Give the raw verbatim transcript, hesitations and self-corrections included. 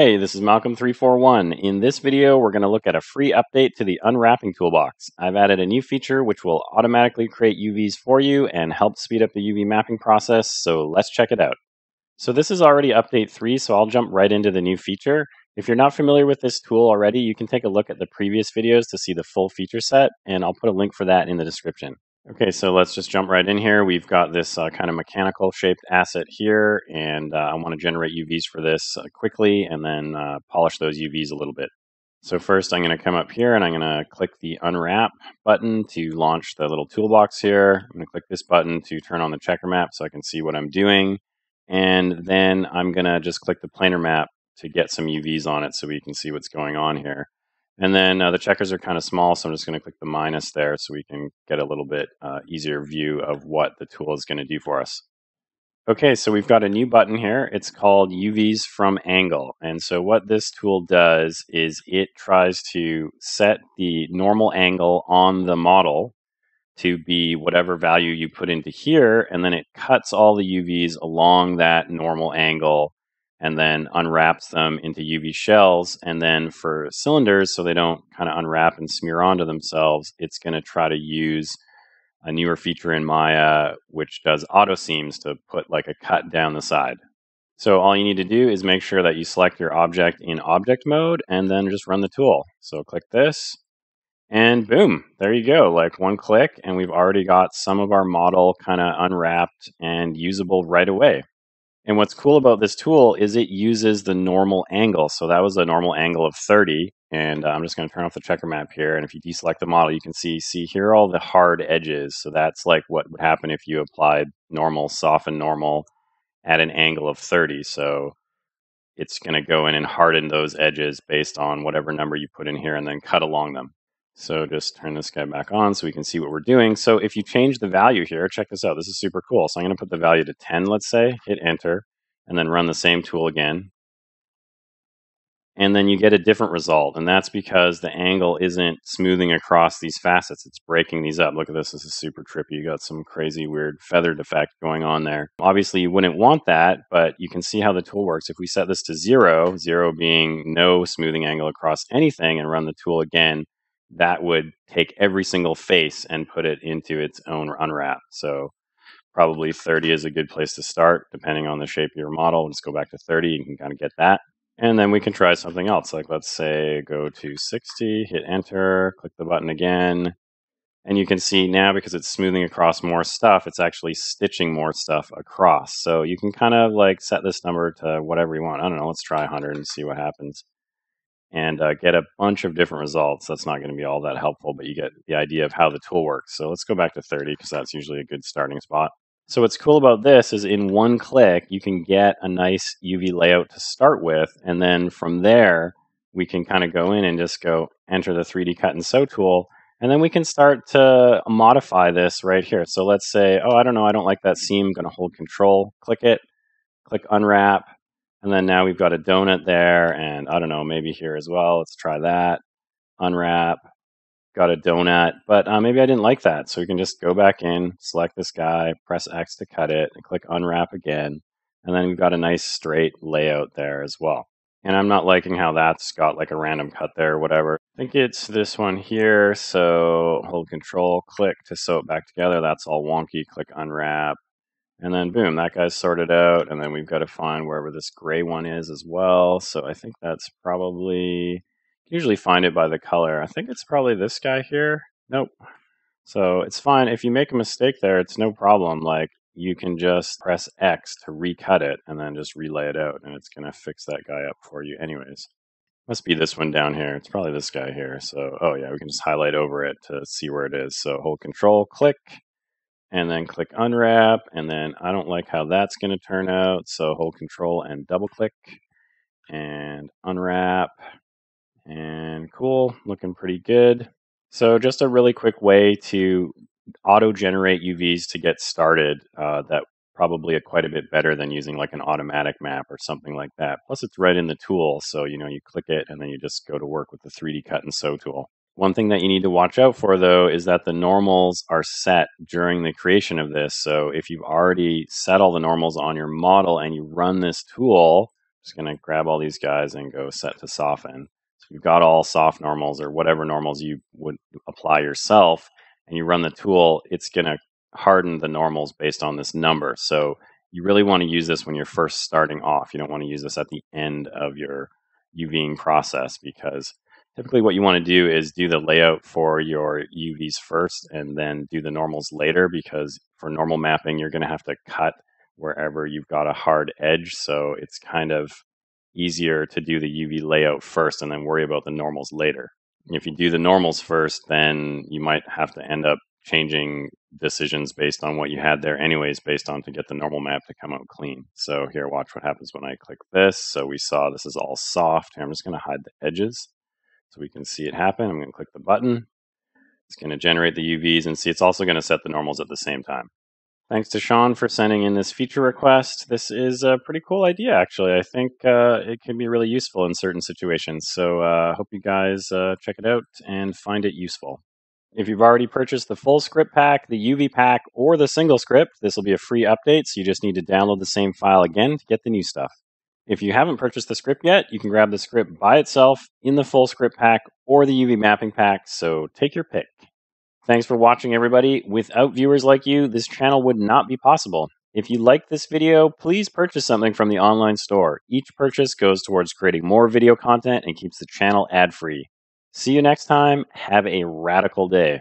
Hey, this is Malcolm three four one. In this video, we're going to look at a free update to the Unwrapping Toolbox. I've added a new feature which will automatically create U Vs for you and help speed up the U V mapping process, so let's check it out. So this is already update three, so I'll jump right into the new feature. If you're not familiar with this tool already, you can take a look at the previous videos to see the full feature set, and I'll put a link for that in the description. Okay, so let's just jump right in here. We've got this uh, kind of mechanical shaped asset here, and uh, I want to generate U Vs for this uh, quickly and then uh, polish those U Vs a little bit. So first I'm going to come up here and I'm going to click the unwrap button to launch the little toolbox here. I'm going to click this button to turn on the checker map so I can see what I'm doing. And then I'm going to just click the planar map to get some U Vs on it so we can see what's going on here. And then uh, the checkers are kind of small, so I'm just going to click the minus there so we can get a little bit uh, easier view of what the tool is going to do for us. Okay, so we've got a new button here. It's called U Vs from Angle. And so what this tool does is it tries to set the normal angle on the model to be whatever value you put into here, and then it cuts all the U Vs along that normal angle and then unwraps them into U V shells. And then for cylinders, so they don't kind of unwrap and smear onto themselves, it's going to try to use a newer feature in Maya, which does auto seams, to put like a cut down the side. So all you need to do is make sure that you select your object in object mode and then just run the tool. So click this and boom, there you go. Like one click and we've already got some of our model kind of unwrapped and usable right away. And what's cool about this tool is it uses the normal angle. So that was a normal angle of thirty. And uh, I'm just going to turn off the checker map here. And if you deselect the model, you can see, see here are all the hard edges. So that's like what would happen if you applied normal, soften normal at an angle of thirty. So it's going to go in and harden those edges based on whatever number you put in here and then cut along them. So just turn this guy back on so we can see what we're doing. So if you change the value here, check this out. This is super cool. So I'm going to put the value to ten, let's say, hit enter, and then run the same tool again. And then you get a different result. And that's because the angle isn't smoothing across these facets. It's breaking these up. Look at this. This is super trippy. You got some crazy, weird feathered effect going on there. Obviously, you wouldn't want that, but you can see how the tool works. If we set this to zero, zero being no smoothing angle across anything, and run the tool again, that would take every single face and put it into its own unwrap. So probably thirty is a good place to start, depending on the shape of your model. We'll just go back to thirty. You can kind of get that. And then we can try something else. Like let's say go to sixty, hit enter, click the button again. And you can see now, because it's smoothing across more stuff, it's actually stitching more stuff across. So you can kind of like set this number to whatever you want. I don't know, let's try one hundred and see what happens. And uh, get a bunch of different results. That's not going to be all that helpful, but you get the idea of how the tool works. So let's go back to thirty, because that's usually a good starting spot. So what's cool about this is in one click, you can get a nice U V layout to start with. And then from there, we can kind of go in and just go enter the three D cut and sew tool. And then we can start to modify this right here. So let's say, oh, I don't know, I don't like that seam. I'm going to hold control, click it, click unwrap. And then now we've got a donut there, and I don't know, maybe here as well. Let's try that. Unwrap, got a donut, but uh, maybe I didn't like that. So we can just go back in, select this guy, press X to cut it, and click unwrap again. And then we've got a nice straight layout there as well. And I'm not liking how that's got like a random cut there or whatever. I think it's this one here. So hold control, click to sew it back together. That's all wonky, click unwrap. And then boom, that guy's sorted out. And then we've got to find wherever this gray one is as well. So I think that's probably, usually find it by the color. I think it's probably this guy here. Nope. So it's fine. If you make a mistake there, it's no problem. Like you can just press X to recut it and then just relay it out. And it's going to fix that guy up for you anyways. Must be this one down here. It's probably this guy here. So, oh yeah, we can just highlight over it to see where it is. So hold control, click. And then click unwrap, and then I don't like how that's going to turn out, so hold control and double click, and unwrap, and cool, looking pretty good. So just a really quick way to auto-generate U Vs to get started, uh, that probably a, quite a bit better than using like an automatic map or something like that. Plus it's right in the tool, so you know, you click it, and then you just go to work with the three D cut and sew tool. One thing that you need to watch out for, though, is that the normals are set during the creation of this. So if you've already set all the normals on your model and you run this tool, just going to grab all these guys and go set to soften. So you've got all soft normals or whatever normals you would apply yourself, and you run the tool, it's going to harden the normals based on this number. So you really want to use this when you're first starting off. You don't want to use this at the end of your UVing process, because typically what you want to do is do the layout for your U Vs first and then do the normals later, because for normal mapping, you're going to have to cut wherever you've got a hard edge. So it's kind of easier to do the U V layout first and then worry about the normals later. If you do the normals first, then you might have to end up changing decisions based on what you had there anyways, based on to get the normal map to come out clean. So here, watch what happens when I click this. So we saw this is all soft. Here, I'm just going to hide the edges so we can see it happen. I'm going to click the button. It's going to generate the U Vs, and see, it's also going to set the normals at the same time. Thanks to Sean for sending in this feature request. This is a pretty cool idea, actually. I think uh, it can be really useful in certain situations. So I uh, hope you guys uh, check it out and find it useful. If you've already purchased the full script pack, the U V pack, or the single script, this will be a free update, so you just need to download the same file again to get the new stuff. If you haven't purchased the script yet, you can grab the script by itself in the full script pack or the U V mapping pack, so take your pick. Thanks for watching, everybody. Without viewers like you, this channel would not be possible. If you like this video, please purchase something from the online store. Each purchase goes towards creating more video content and keeps the channel ad-free. See you next time. Have a radical day.